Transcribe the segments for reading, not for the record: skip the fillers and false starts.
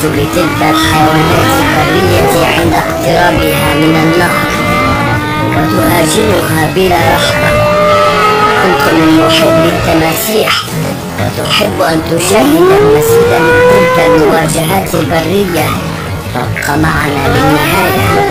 تناسب تلك الحيوانات البرية عند اقترابها من النهر وتهاجمها بلا رحمة. كنت من محب التماسيح وتحب أن تشاهد المزيد من تلك المواجهات البرية. تبقى معنا للنهاية.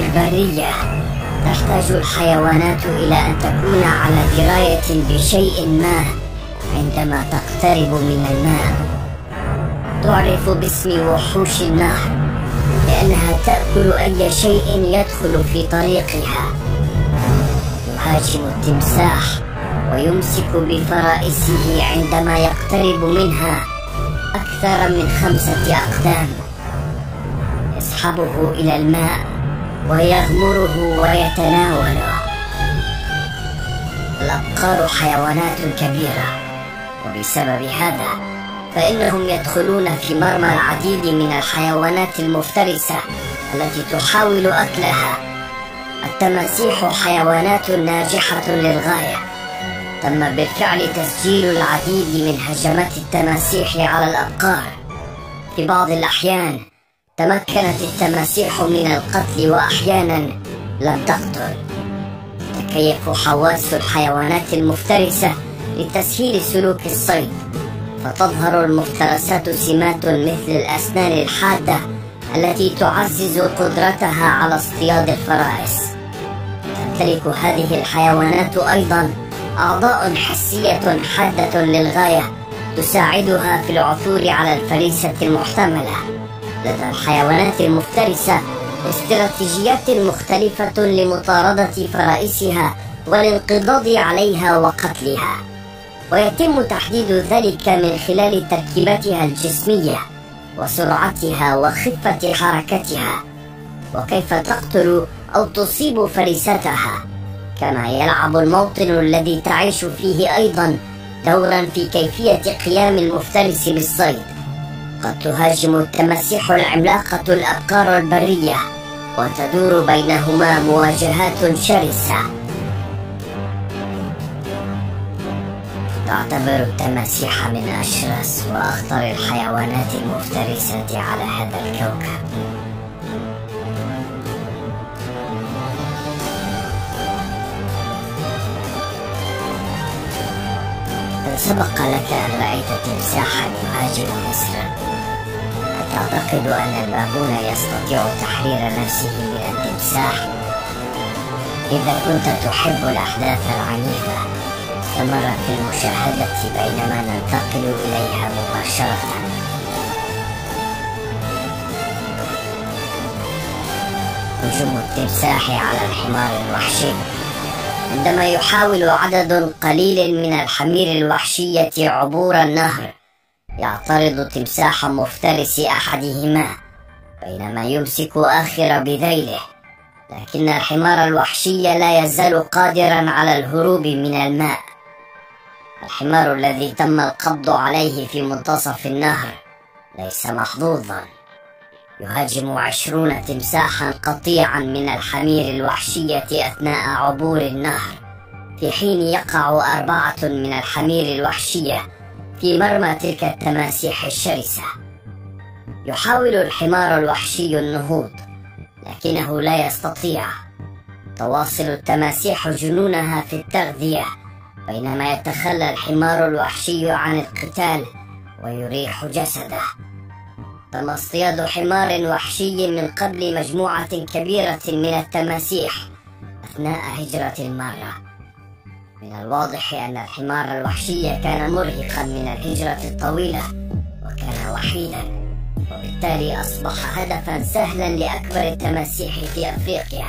البرية تحتاج الحيوانات إلى أن تكون على دراية بشيء ما. عندما تقترب من الماء تعرف باسم وحوش النهر لأنها تأكل أي شيء يدخل في طريقها. يهاجم التمساح ويمسك بفرائسه عندما يقترب منها أكثر من 5 أقدام. يسحبه إلى الماء ويغمره ويتناوله. الأبقار حيوانات كبيرة، وبسبب هذا فإنهم يدخلون في مرمى العديد من الحيوانات المفترسة التي تحاول أكلها. التماسيح حيوانات ناجحة للغاية. تم بالفعل تسجيل العديد من هجمات التماسيح على الأبقار. في بعض الأحيان تمكنت التماسيح من القتل وأحيانا لم تقتل. تكيف حواس الحيوانات المفترسة لتسهيل سلوك الصيد، فتظهر المفترسات سمات مثل الأسنان الحادة التي تعزز قدرتها على اصطياد الفرائس. تمتلك هذه الحيوانات أيضا أعضاء حسية حادة للغاية تساعدها في العثور على الفريسة المحتملة. لدى الحيوانات المفترسة استراتيجيات مختلفة لمطاردة فرائسها والانقضاض عليها وقتلها، ويتم تحديد ذلك من خلال تركيبتها الجسمية وسرعتها وخفة حركتها وكيف تقتل أو تصيب فريستها. كما يلعب الموطن الذي تعيش فيه أيضا دورا في كيفية قيام المفترس بالصيد. قد تهاجم التماسيح العملاقة الأبقار البرية وتدور بينهما مواجهات شرسة. تعتبر التماسيح من أشرس وأخطر الحيوانات المفترسة على هذا الكوكب. سبق لك أن رأيت تمساحا يهاجم نسرا. أتعتقد أن البابون يستطيع تحرير نفسه من التمساح؟ إذا كنت تحب الأحداث العنيفة استمر في المشاهدة بينما ننتقل إليها مباشرة. هجوم التمساح على الحمار الوحشي. عندما يحاول عدد قليل من الحمير الوحشية عبور النهر يعترض تمساح مفترس أحدهما بينما يمسك آخر بذيله، لكن الحمار الوحشي لا يزال قادرا على الهروب من الماء. الحمار الذي تم القبض عليه في منتصف النهر ليس محظوظا. يهاجم 20 تمساحا قطيعا من الحمير الوحشية أثناء عبور النهر، في حين يقع 4 من الحمير الوحشية في مرمى تلك التماسيح الشرسة. يحاول الحمار الوحشي النهوض لكنه لا يستطيع. تواصل التماسيح جنونها في التغذية بينما يتخلى الحمار الوحشي عن القتال ويريح جسده. تم اصطياد حمار وحشي من قبل مجموعة كبيرة من التماسيح أثناء هجرة المارة. من الواضح أن الحمار الوحشي كان مرهقا من الهجرة الطويلة وكان وحيدا، وبالتالي أصبح هدفا سهلا لأكبر التماسيح في أفريقيا.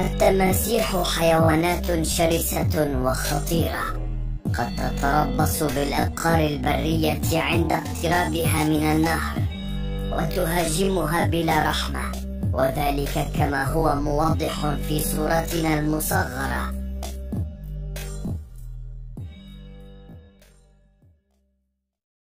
التماسيح حيوانات شرسة وخطيرة. قد تتربص بالأبقار البرية عند اقترابها من النهر وتهاجمها بلا رحمة، وذلك كما هو موضح في صورتنا المصغرة.